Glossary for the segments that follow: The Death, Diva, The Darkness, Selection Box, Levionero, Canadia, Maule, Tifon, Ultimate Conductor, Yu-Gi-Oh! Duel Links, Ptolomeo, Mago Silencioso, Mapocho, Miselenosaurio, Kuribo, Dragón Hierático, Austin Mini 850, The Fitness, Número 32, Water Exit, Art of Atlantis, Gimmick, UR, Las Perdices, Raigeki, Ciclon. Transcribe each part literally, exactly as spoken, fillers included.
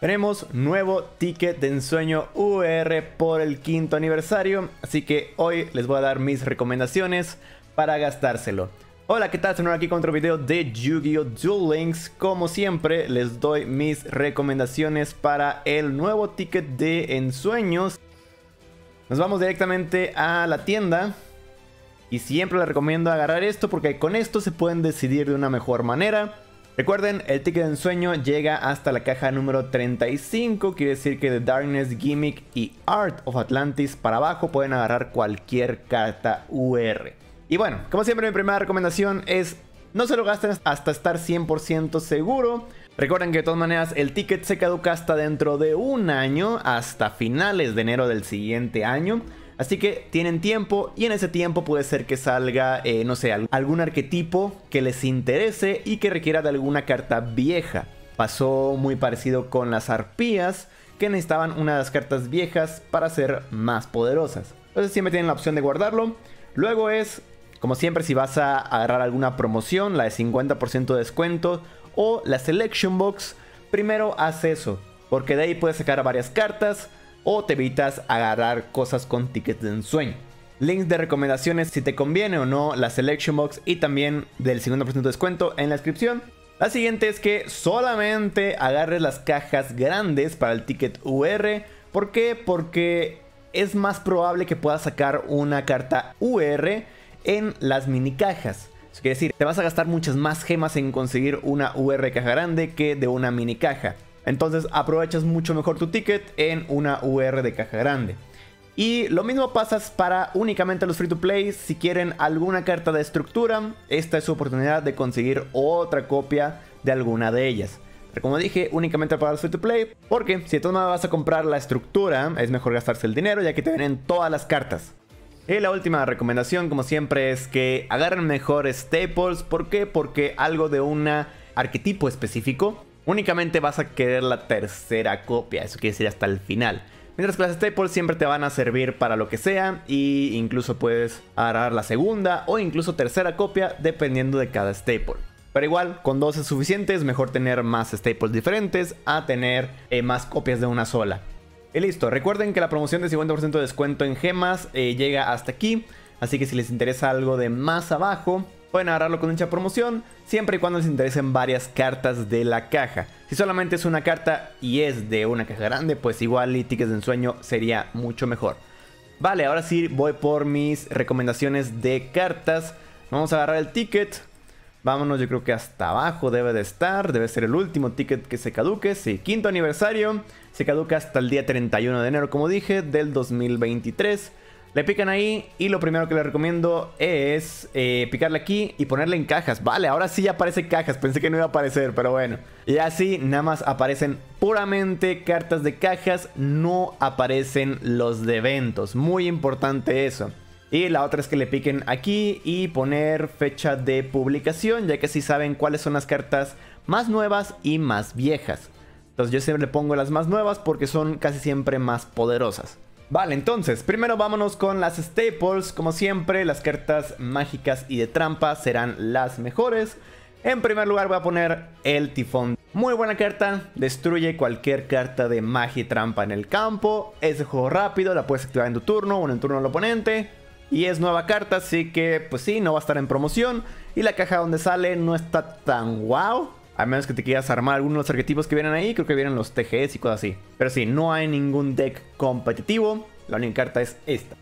Tenemos nuevo ticket de ensueño U R por el quinto aniversario, así que hoy les voy a dar mis recomendaciones para gastárselo. Hola, ¿qué tal? Soy aquí con otro video de Yu-Gi-Oh! Duel Links. Como siempre, les doy mis recomendaciones para el nuevo ticket de ensueños. Nos vamos directamente a la tienda. Y siempre les recomiendo agarrar esto porque con esto se pueden decidir de una mejor manera. Recuerden, el ticket de ensueño llega hasta la caja número treinta y cinco, quiere decir que The Darkness, Gimmick y Art of Atlantis para abajo pueden agarrar cualquier carta U R. Y bueno, como siempre mi primera recomendación es no se lo gasten hasta estar cien por ciento seguro. Recuerden que de todas maneras el ticket se caduca hasta dentro de un año, hasta finales de enero del siguiente año. Así que tienen tiempo y en ese tiempo puede ser que salga, eh, no sé, algún arquetipo que les interese y que requiera de alguna carta vieja. Pasó muy parecido con las arpías, que necesitaban una de las cartas viejas para ser más poderosas. Entonces siempre tienen la opción de guardarlo. Luego es, como siempre, si vas a agarrar alguna promoción, la de cincuenta por ciento de descuento o la Selection Box, primero haz eso, porque de ahí puedes sacar varias cartas. O te evitas agarrar cosas con tickets de ensueño. Links de recomendaciones si te conviene o no la Selection Box y también del cincuenta por ciento de descuento en la descripción. La siguiente es que solamente agarres las cajas grandes para el ticket U R. ¿Por qué? Porque es más probable que puedas sacar una carta U R en las mini cajas. Es decir, te vas a gastar muchas más gemas en conseguir una U R caja grande que de una mini caja. Entonces aprovechas mucho mejor tu ticket en una U R de caja grande. Y lo mismo pasas para únicamente los free to play. Si quieren alguna carta de estructura, esta es su oportunidad de conseguir otra copia de alguna de ellas. Pero como dije, únicamente para los free to play, porque si de todas maneras vas a comprar la estructura, es mejor gastarse el dinero ya que te vienen todas las cartas. Y la última recomendación, como siempre, es que agarren mejor staples. ¿Por qué? Porque algo de un arquetipo específico únicamente vas a querer la tercera copia, eso quiere decir hasta el final. Mientras que las staples siempre te van a servir para lo que sea e incluso puedes agarrar la segunda o incluso tercera copia dependiendo de cada staple. Pero igual, con dos es suficiente, es mejor tener más staples diferentes a tener eh, más copias de una sola. Y listo, recuerden que la promoción de cincuenta por ciento de descuento en gemas eh, llega hasta aquí, así que si les interesa algo de más abajo, pueden agarrarlo con dicha promoción, siempre y cuando les interesen varias cartas de la caja. Si solamente es una carta y es de una caja grande, pues igual y tickets de ensueño sería mucho mejor. Vale, ahora sí voy por mis recomendaciones de cartas. Vamos a agarrar el ticket. Vámonos, yo creo que hasta abajo debe de estar. Debe ser el último ticket que se caduque. Sí, quinto aniversario. Se caduca hasta el día treinta y uno de enero, como dije, del dos mil veintitrés. Le pican ahí y lo primero que les recomiendo es eh, picarle aquí y ponerle en cajas. Vale, ahora sí ya aparece cajas. Pensé que no iba a aparecer, pero bueno. Y así nada más aparecen puramente cartas de cajas. No aparecen los de eventos. Muy importante eso. Y la otra es que le piquen aquí y poner fecha de publicación, ya que así saben cuáles son las cartas más nuevas y más viejas. Entonces yo siempre le pongo las más nuevas porque son casi siempre más poderosas. Vale, entonces, primero vámonos con las staples. Como siempre, las cartas mágicas y de trampa serán las mejores. En primer lugar voy a poner el Tifón. Muy buena carta, destruye cualquier carta de magia y trampa en el campo. Es de juego rápido, la puedes activar en tu turno o en el turno del oponente. Y es nueva carta, así que, pues sí, no va a estar en promoción. Y la caja donde sale no está tan guau. A menos que te quieras armar algunos de los arquetipos que vienen ahí. Creo que vienen los T G S y cosas así. Pero sí, no hay ningún deck competitivo. La única carta es esta.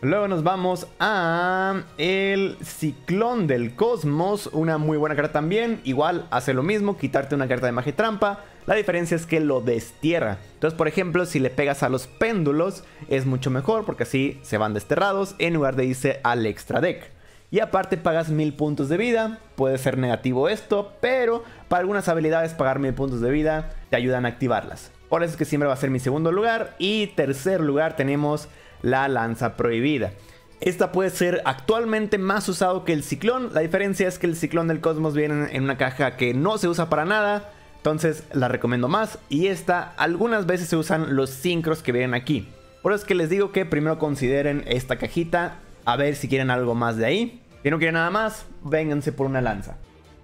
Luego nos vamos a el Ciclón del Cosmos. Una muy buena carta también. Igual hace lo mismo, quitarte una carta de magia y trampa. La diferencia es que lo destierra. Entonces, por ejemplo, si le pegas a los péndulos es mucho mejor, porque así se van desterrados en lugar de irse al extra deck. Y aparte pagas mil puntos de vida. Puede ser negativo esto, pero para algunas habilidades pagar mil puntos de vida te ayudan a activarlas. Por eso es que siempre va a ser mi segundo lugar. Y tercer lugar tenemos la Lanza Prohibida. Esta puede ser actualmente más usado que el Ciclón. La diferencia es que el Ciclón del Cosmos viene en una caja que no se usa para nada. Entonces la recomiendo más. Y esta algunas veces se usan los sincros que vienen aquí. Por eso es que les digo que primero consideren esta cajita. A ver si quieren algo más de ahí. Si no quieren nada más, vénganse por una lanza.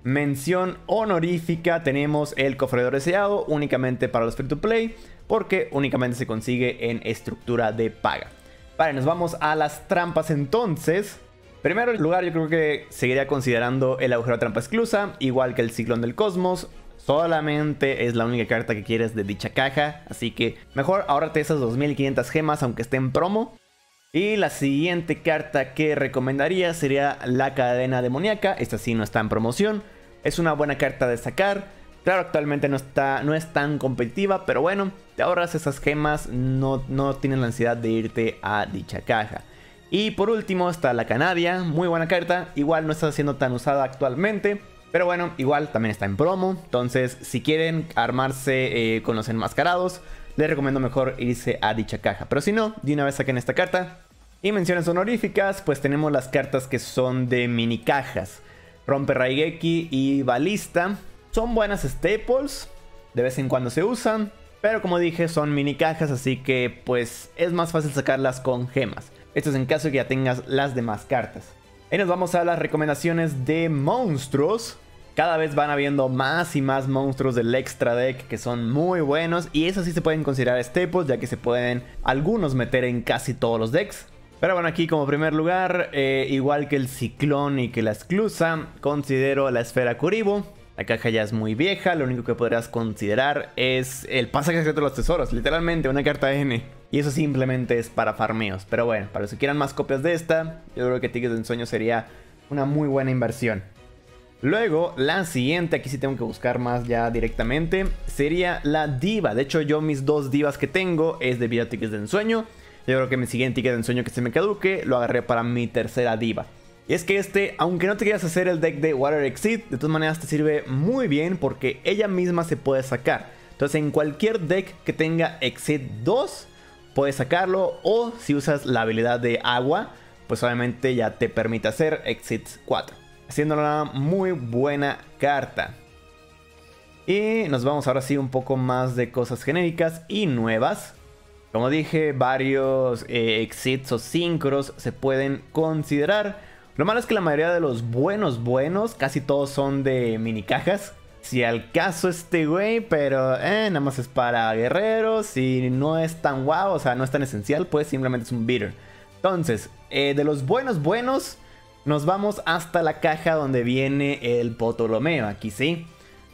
Mención honorífica, tenemos el cofrador sellado únicamente para los free to play, porque únicamente se consigue en estructura de paga. Vale, nos vamos a las trampas entonces. Primero lugar, yo creo que seguiría considerando el agujero de trampa exclusa, igual que el ciclón del cosmos. Solamente es la única carta que quieres de dicha caja, así que mejor ahórrate esas dos mil quinientas gemas aunque esté en promo. Y la siguiente carta que recomendaría sería la cadena demoníaca. Esta sí no está en promoción, es una buena carta de sacar. Claro, actualmente no, está, no es tan competitiva, pero bueno, te ahorras esas gemas, no, no tienes la ansiedad de irte a dicha caja. Y por último está la Canadia, muy buena carta, igual no está siendo tan usada actualmente, pero bueno, igual también está en promo. Entonces, si quieren armarse eh, con los enmascarados, les recomiendo mejor irse a dicha caja, pero si no, de una vez saquen esta carta. Y menciones honoríficas, pues tenemos las cartas que son de mini cajas. Rompe Raigeki y Balista. Son buenas staples, de vez en cuando se usan, pero como dije son mini cajas, así que pues es más fácil sacarlas con gemas. Esto es en caso de que ya tengas las demás cartas. Y nos vamos a las recomendaciones de monstruos. Cada vez van habiendo más y más monstruos del extra deck que son muy buenos, y esos sí se pueden considerar staples, ya que se pueden algunos meter en casi todos los decks. Pero bueno, aquí como primer lugar, eh, igual que el ciclón y que la esclusa, considero la esfera Kuribo. La caja ya es muy vieja, lo único que podrás considerar es el pasaje secreto de los tesoros, literalmente una carta N. Y eso simplemente es para farmeos, pero bueno, para los que quieran más copias de esta, yo creo que Tickets de Ensueño sería una muy buena inversión. Luego, la siguiente, aquí sí tengo que buscar más ya directamente, sería la diva. De hecho, yo mis dos divas que tengo es de Vida Tickets de Ensueño. Yo creo que mi siguiente ticket de ensueño que se me caduque lo agarré para mi tercera diva. Y es que este, aunque no te quieras hacer el deck de Water Exit, de todas maneras te sirve muy bien porque ella misma se puede sacar. Entonces en cualquier deck que tenga Exit dos, puedes sacarlo, o si usas la habilidad de agua, pues obviamente ya te permite hacer Exit cuatro. Haciéndole una muy buena carta. Y nos vamos ahora sí un poco más de cosas genéricas y nuevas. Como dije, varios eh, exits o sincros se pueden considerar. Lo malo es que la mayoría de los buenos buenos, casi todos son de mini cajas. Si al caso este güey, pero eh, nada más es para guerreros y no es tan guau, o sea, no es tan esencial, pues simplemente es un beater. Entonces, eh, de los buenos buenos, nos vamos hasta la caja donde viene el Ptolomeo. Aquí sí,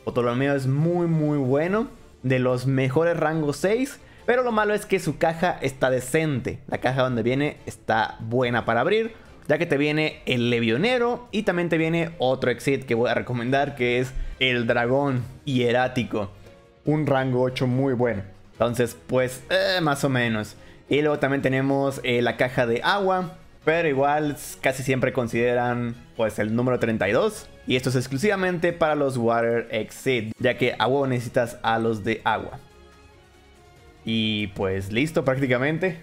Ptolomeo es muy muy bueno, de los mejores rango seis. Pero lo malo es que su caja está decente. La caja donde viene está buena para abrir, ya que te viene el Levionero y también te viene otro exit que voy a recomendar, que es el Dragón Hierático. Un rango ocho muy bueno. Entonces pues eh, más o menos. Y luego también tenemos eh, la caja de agua, pero igual casi siempre consideran pues el número treinta y dos. Y esto es exclusivamente para los Water Exit, ya que a huevo necesitas a los de agua. Y pues listo prácticamente.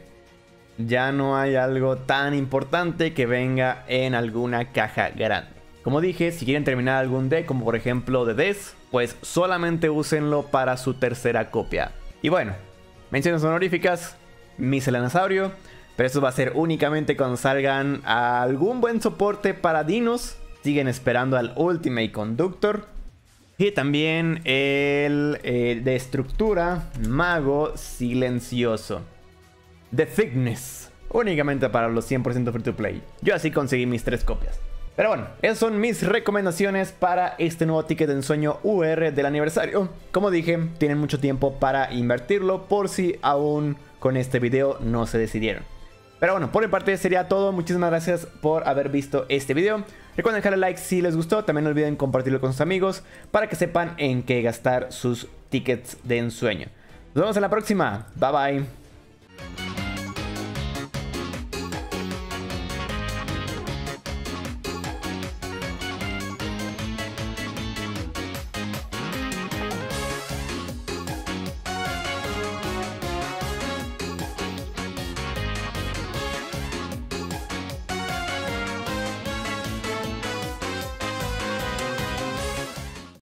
Ya no hay algo tan importante que venga en alguna caja grande. Como dije, si quieren terminar algún deck, como por ejemplo The Death, pues solamente úsenlo para su tercera copia. Y bueno, menciones honoríficas, Miselenosaurio, pero eso va a ser únicamente cuando salgan a algún buen soporte para dinos. Siguen esperando al Ultimate Conductor. Y también el eh, de estructura, Mago Silencioso. The Fitness, únicamente para los cien por ciento free to play. Yo así conseguí mis tres copias. Pero bueno, esas son mis recomendaciones para este nuevo ticket de ensueño U R del aniversario. Como dije, tienen mucho tiempo para invertirlo por si aún con este video no se decidieron. Pero bueno, por mi parte sería todo. Muchísimas gracias por haber visto este video. Recuerden dejarle like si les gustó. También no olviden compartirlo con sus amigos para que sepan en qué gastar sus tickets de ensueño. Nos vemos en la próxima. Bye bye.